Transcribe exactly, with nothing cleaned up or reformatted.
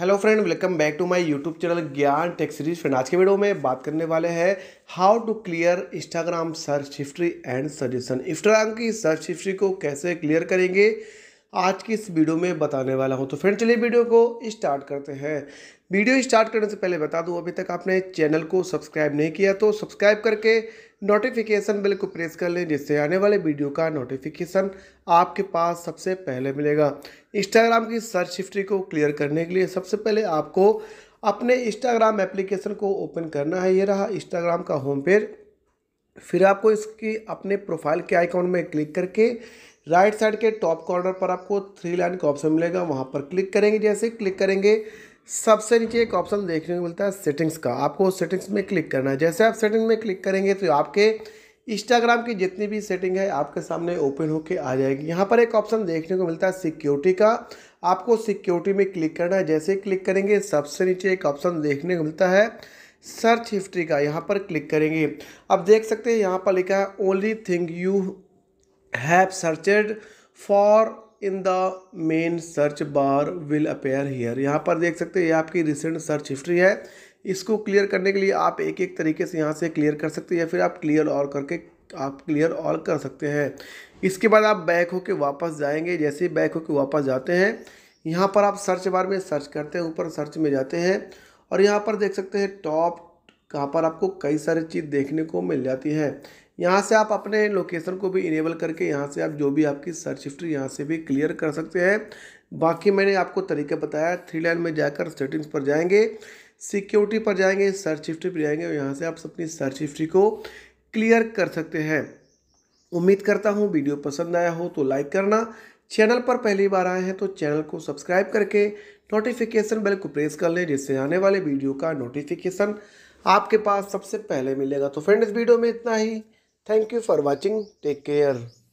Hello friend, welcome back to my YouTube channel Gyan tech series. Friend, आज के video में बात करने वाले हैं how to clear Instagram search history and suggestion. Instagram की सर्च हिस्ट्री को कैसे क्लियर करेंगे आज की इस वीडियो में बताने वाला हूं। तो फ्रेंड चलिए वीडियो को स्टार्ट करते हैं। वीडियो स्टार्ट करने से पहले बता दूं, अभी तक आपने चैनल को सब्सक्राइब नहीं किया तो सब्सक्राइब करके नोटिफिकेशन बेल को प्रेस कर लें, जिससे आने वाले वीडियो का नोटिफिकेशन आपके पास सबसे पहले मिलेगा। इंस्टाग्राम की सर्च हिस्ट्री को क्लियर करने के लिए सबसे पहले आपको अपने इंस्टाग्राम एप्लीकेशन को ओपन करना है। ये रहा इंस्टाग्राम का होम पेज। फिर आपको इसकी अपने प्रोफाइल के आइकॉन में क्लिक करके राइट साइड के टॉप कॉर्नर पर आपको थ्री लाइन का ऑप्शन मिलेगा, वहाँ पर क्लिक करेंगे। जैसे क्लिक करेंगे सबसे नीचे एक ऑप्शन देखने को मिलता है सेटिंग्स का, आपको सेटिंग्स में क्लिक करना है। जैसे आप सेटिंग में क्लिक करेंगे तो आपके इंस्टाग्राम की जितनी भी सेटिंग है आपके सामने ओपन होके आ जाएगी। यहाँ पर एक ऑप्शन देखने को मिलता है सिक्योरिटी का, आपको सिक्योरिटी में क्लिक करना है। जैसे क्लिक करेंगे सबसे नीचे एक ऑप्शन देखने को मिलता है सर्च हिस्ट्री का, यहाँ पर क्लिक करेंगे। अब देख सकते हैं यहाँ पर लिखा है only thing you have searched for in the main search bar will appear here. यहाँ पर देख सकते हैं ये आपकी रिसेंट सर्च हिस्ट्री है। इसको क्लियर करने के लिए आप एक एक तरीके से यहाँ से क्लियर कर सकते हैं, या फिर आप क्लियर ऑल करके आप क्लियर ऑल कर सकते हैं। इसके बाद आप बैक होके वापस जाएंगे। जैसे ही बैक होके वापस जाते हैं यहाँ पर आप सर्च बार में सर्च करते हैं, ऊपर सर्च में जाते हैं और यहाँ पर देख सकते हैं टॉप कहाँ पर आपको कई सारी चीज़ देखने को मिल जाती है। यहाँ से आप अपने लोकेशन को भी इनेबल करके यहाँ से आप जो भी आपकी सर्च हिस्ट्री यहाँ से भी क्लियर कर सकते हैं। बाकी मैंने आपको तरीका बताया। थ्री लाइन में जाकर सेटिंग्स पर जाएंगे, सिक्योरिटी पर जाएंगे, सर्च हिस्ट्री पर जाएंगे और यहाँ से आप अपनी सर्च हिस्ट्री को क्लियर कर सकते हैं। उम्मीद करता हूँ वीडियो पसंद आया हो तो लाइक करना। चैनल पर पहली बार आए हैं तो चैनल को सब्सक्राइब करके नोटिफिकेशन बेल को प्रेस कर लें, जिससे आने वाले वीडियो का नोटिफिकेशन आपके पास सबसे पहले मिलेगा। तो फ्रेंड इस वीडियो में इतना ही। Thank you for watching. Take care.